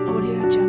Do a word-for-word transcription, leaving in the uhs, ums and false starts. AudioJungle.